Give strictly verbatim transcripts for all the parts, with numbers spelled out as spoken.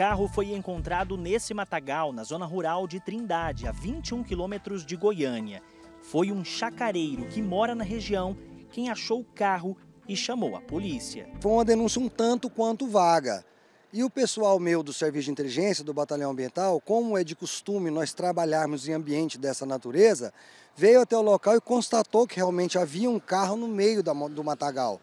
carro foi encontrado nesse matagal, na zona rural de Trindade, a vinte e um quilômetros de Goiânia. Foi um chacareiro que mora na região quem achou o carro e chamou a polícia. Foi uma denúncia um tanto quanto vaga. E o pessoal meu do Serviço de Inteligência, do Batalhão Ambiental, como é de costume nós trabalharmos em ambiente dessa natureza, veio até o local e constatou que realmente havia um carro no meio da, do matagal.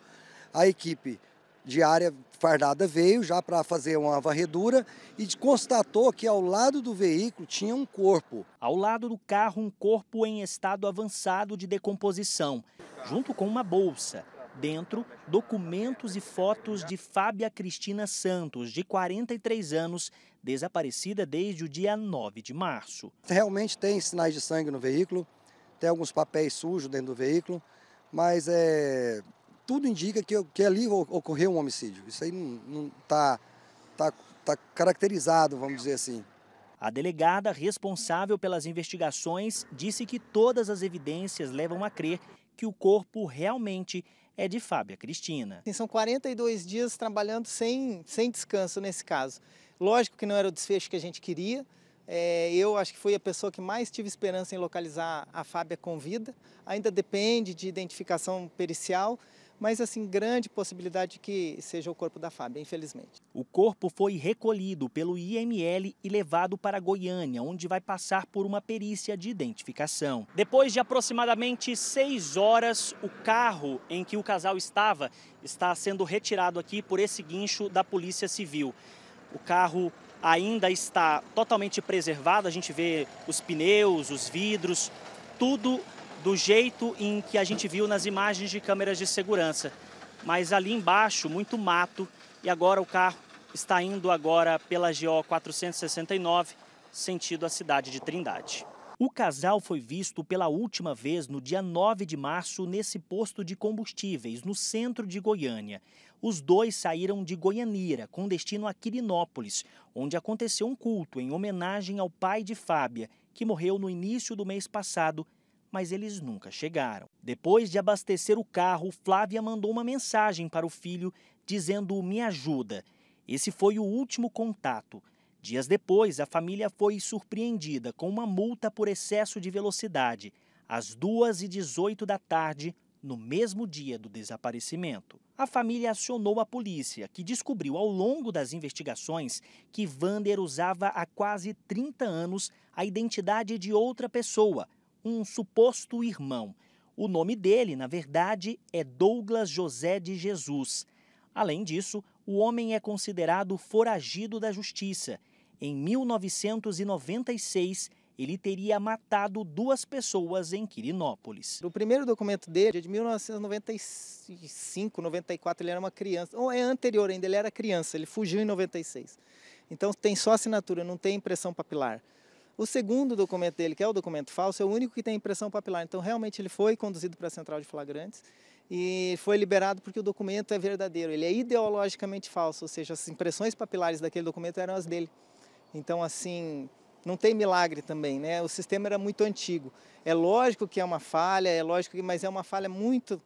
A equipe de área fardada veio já para fazer uma varredura e constatou que ao lado do veículo tinha um corpo. Ao lado do carro, um corpo em estado avançado de decomposição, junto com uma bolsa. Dentro, documentos e fotos de Fábia Cristina Santos, de quarenta e três anos, desaparecida desde o dia nove de março. Realmente tem sinais de sangue no veículo, tem alguns papéis sujos dentro do veículo, mas é, tudo indica que, que ali ocorreu um homicídio. Isso aí não está tá, tá caracterizado, vamos dizer assim. A delegada responsável pelas investigações disse que todas as evidências levam a crer que o corpo realmente é de Fábia Cristina. São quarenta e dois dias trabalhando sem, sem descanso nesse caso. Lógico que não era o desfecho que a gente queria. É, eu acho que fui a pessoa que mais tive esperança em localizar a Fábia com vida. Ainda depende de identificação pericial, mas assim, grande possibilidade de que seja o corpo da Fábia, infelizmente. O corpo foi recolhido pelo I M L e levado para Goiânia, onde vai passar por uma perícia de identificação. Depois de aproximadamente seis horas, o carro em que o casal estava está sendo retirado aqui por esse guincho da Polícia Civil. O carro ainda está totalmente preservado, a gente vê os pneus, os vidros, tudo do jeito em que a gente viu nas imagens de câmeras de segurança. Mas ali embaixo, muito mato, e agora o carro está indo agora pela G O quatrocentos e sessenta e nove, sentido à cidade de Trindade. O casal foi visto pela última vez no dia nove de março nesse posto de combustíveis, no centro de Goiânia. Os dois saíram de Goianira, com destino a Quirinópolis, onde aconteceu um culto em homenagem ao pai de Fábia, que morreu no início do mês passado, mas eles nunca chegaram. Depois de abastecer o carro, Flávia mandou uma mensagem para o filho dizendo: "Me ajuda". Esse foi o último contato. Dias depois, a família foi surpreendida com uma multa por excesso de velocidade, às duas e dezoito da tarde, no mesmo dia do desaparecimento. A família acionou a polícia, que descobriu ao longo das investigações que Vander usava há quase trinta anos a identidade de outra pessoa, um suposto irmão. O nome dele, na verdade, é Douglas José de Jesus. Além disso, o homem é considerado foragido da justiça. Em mil novecentos e noventa e seis, ele teria matado duas pessoas em Quirinópolis. O primeiro documento dele é de mil novecentos e noventa e cinco, noventa e quatro, ele era uma criança. Ou é anterior ainda, ele era criança, ele fugiu em noventa e seis. Então tem só assinatura, não tem impressão papilar. O segundo documento dele, que é o documento falso, é o único que tem impressão papilar. Então, realmente, ele foi conduzido para a Central de Flagrantes e foi liberado porque o documento é verdadeiro. Ele é ideologicamente falso, ou seja, as impressões papilares daquele documento eram as dele. Então, assim, não tem milagre também, né? O sistema era muito antigo. É lógico que é uma falha, é lógico que, mas é uma falha muito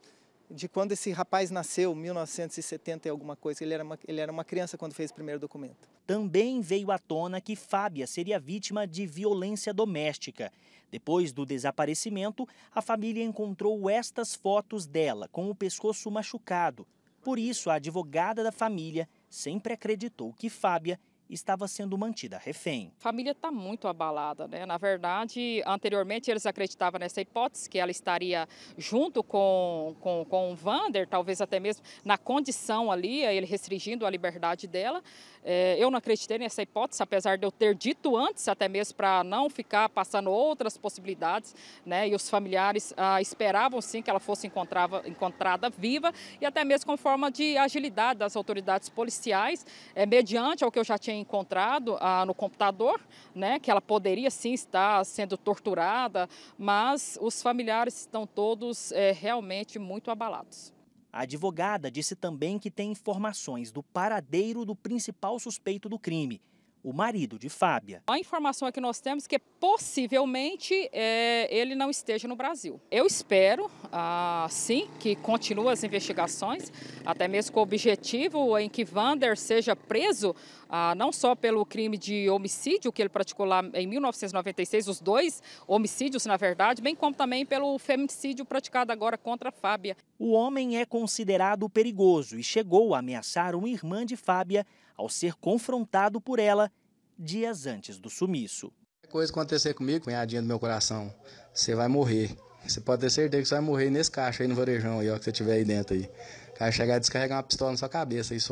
de quando esse rapaz nasceu, mil novecentos e setenta e alguma coisa, ele era, uma, ele era uma criança quando fez o primeiro documento. Também veio à tona que Fábia seria vítima de violência doméstica. Depois do desaparecimento, a família encontrou estas fotos dela, com o pescoço machucado. Por isso, a advogada da família sempre acreditou que Fábia estava sendo mantida refém. A família está muito abalada, né? Na verdade, anteriormente eles acreditavam nessa hipótese que ela estaria junto com, com, com o Vander, talvez até mesmo na condição ali, ele restringindo a liberdade dela. É, eu não acreditei nessa hipótese, apesar de eu ter dito antes, até mesmo para não ficar passando outras possibilidades, né? E os familiares ah, esperavam sim que ela fosse encontrava, encontrada viva e até mesmo com forma de agilidade das autoridades policiais, é, mediante ao que eu já tinha encontrado ah, no computador, né, que ela poderia sim estar sendo torturada, mas os familiares estão todos é, realmente muito abalados. A advogada disse também que tem informações do paradeiro do principal suspeito do crime, o marido de Fábia. A informação que nós temos é que possivelmente é, ele não esteja no Brasil. Eu espero, ah, sim, que continuem as investigações, até mesmo com o objetivo em que Vander seja preso, ah, não só pelo crime de homicídio que ele praticou lá em mil novecentos e noventa e seis, os dois homicídios, na verdade, bem como também pelo feminicídio praticado agora contra a Fábia. O homem é considerado perigoso e chegou a ameaçar uma irmã de Fábia ao ser confrontado por ela dias antes do sumiço. Qualquer coisa acontecer comigo, cunhadinha do meu coração, você vai morrer. Você pode ter certeza que você vai morrer nesse caixa aí no varejão, aí, ó, que você tiver aí dentro aí. O cara chegar e descarregar uma pistola na sua cabeça e só.